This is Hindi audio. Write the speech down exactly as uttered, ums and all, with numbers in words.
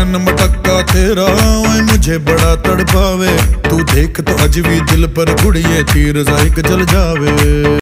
नैन मटक्का तेरा आए मुझे बड़ा तड़पावे, तू देख तो अज भी दिल पर गुड़िए तीर जायक जल जावे।